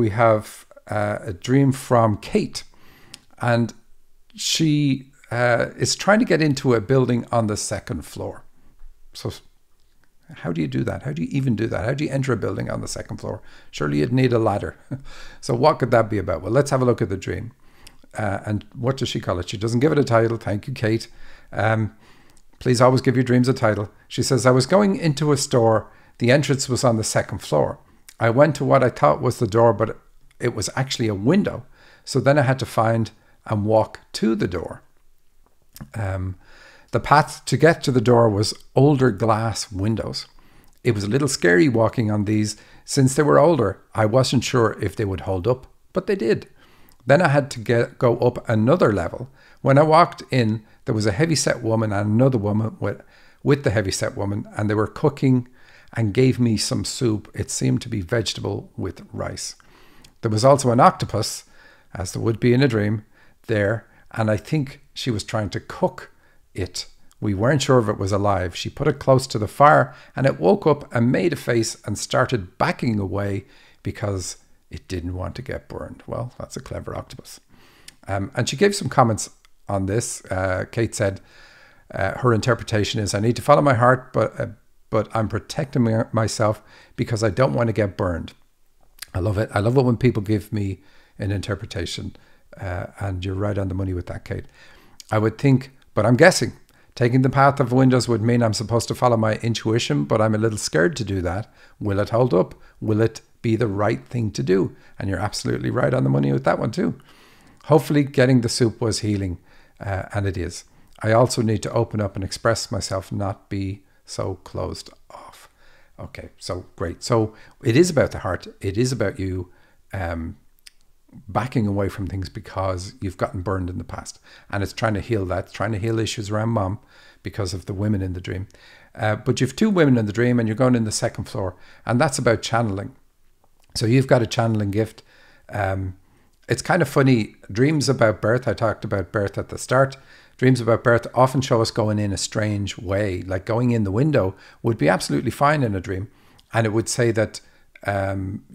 we have a dream from Kate, and she is trying to get into a building on the second floor. So how do you do that? How do you even do that? How do you enter a building on the second floor? Surely you'd need a ladder. So what could that be about? Well, let's have a look at the dream. And what does she call it? She doesn't give it a title. Thank you, Kate. Please always give your dreams a title. She says, I was going into a store. The entrance was on the second floor. I went to what I thought was the door, but it was actually a window. So then I had to find and walk to the door. The path to get to the door was older glass windows. It was a little scary walking on these since they were older. I wasn't sure if they would hold up, but they did. Then I had to go up another level. When I walked in, there was a heavyset woman and another woman with the heavyset woman, and they were cooking and gave me some soup. It seemed to be vegetable with rice. There was also an octopus, as there would be in a dream, there, and I think she was trying to cook it. We weren't sure if it was alive. She put it close to the fire, and it woke up and made a face and started backing away because it didn't want to get burned. Well, that's a clever octopus. And she gave some comments on this. Kate said her interpretation is, I need to follow my heart, but I'm protecting myself because I don't want to get burned. I love it. I love it when people give me an interpretation. And you're right on the money with that, Kate. I would think, but I'm guessing, taking the path of windows would mean I'm supposed to follow my intuition, but I'm a little scared to do that. Will it hold up? Will it be the right thing to do? And you're absolutely right on the money with that one too. Hopefully getting the soup was healing, and it is. I also need to open up and express myself, not be so closed off. Okay, so great. So it is about the heart. It is about you backing away from things because you've gotten burned in the past. And it's trying to heal that, it's trying to heal issues around mom because of the women in the dream. But you have two women in the dream and you're going in the second floor, and that's about channeling. So you've got a channeling gift. It's kind of funny. Dreams about birth, I talked about birth at the start. Dreams about birth often show us going in a strange way, like going in the window would be absolutely fine in a dream. And it would say that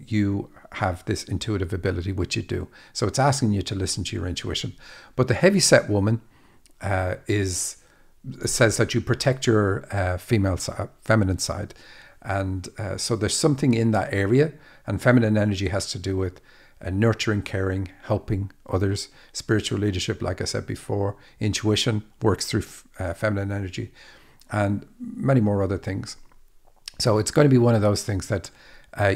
you have this intuitive ability, which you do. So it's asking you to listen to your intuition. But the heavyset woman says that you protect your female side, feminine side. And so there's something in that area, and feminine energy has to do with nurturing, caring, helping others, spiritual leadership, like I said before, intuition works through feminine energy, and many more other things. So it's going to be one of those things that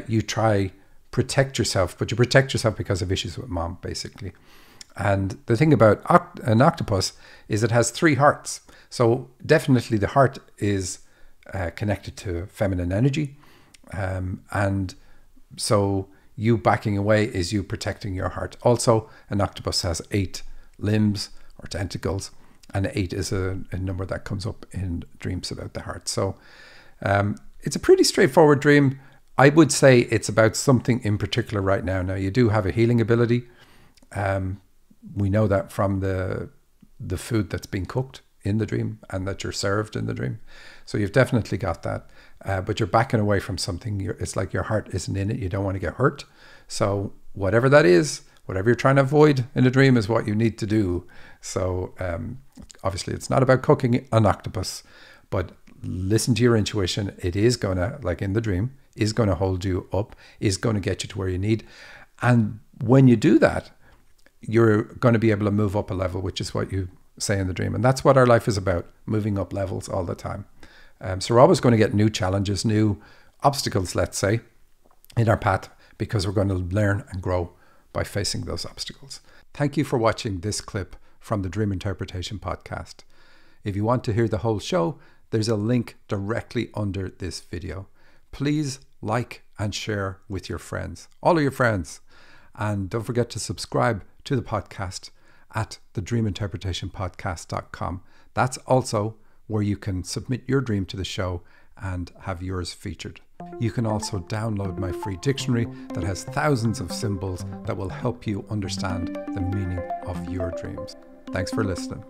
you try protect yourself, but you protect yourself because of issues with mom, basically. And the thing about an octopus is it has three hearts. So definitely the heart is connected to feminine energy, and so you backing away is you protecting your heart. Also, an octopus has 8 limbs or tentacles, and 8 is a number that comes up in dreams about the heart. So it's a pretty straightforward dream. I would say it's about something in particular right now. Now, you do have a healing ability. We know that from the food that's been cooked in the dream and that you're served in the dream. So you've definitely got that, but you're backing away from something. It's like your heart isn't in it. You don't want to get hurt. So whatever that is, whatever you're trying to avoid in a dream is what you need to do. So obviously it's not about cooking an octopus, but listen to your intuition. It is going to, like in the dream, is going to hold you up, is going to get you to where you need. And when you do that, you're going to be able to move up a level, which is what you say in the dream. And that's what our life is about, moving up levels all the time. So we're always going to get new challenges, new obstacles, let's say, in our path, because we're going to learn and grow by facing those obstacles. Thank you for watching this clip from the Dream Interpretation Podcast. If you want to hear the whole show, there's a link directly under this video. Please like and share with your friends, all of your friends. And don't forget to subscribe to the podcast at thedreaminterpretationpodcast.com. That's also where you can submit your dream to the show and have yours featured. You can also download my free dictionary that has thousands of symbols that will help you understand the meaning of your dreams. Thanks for listening.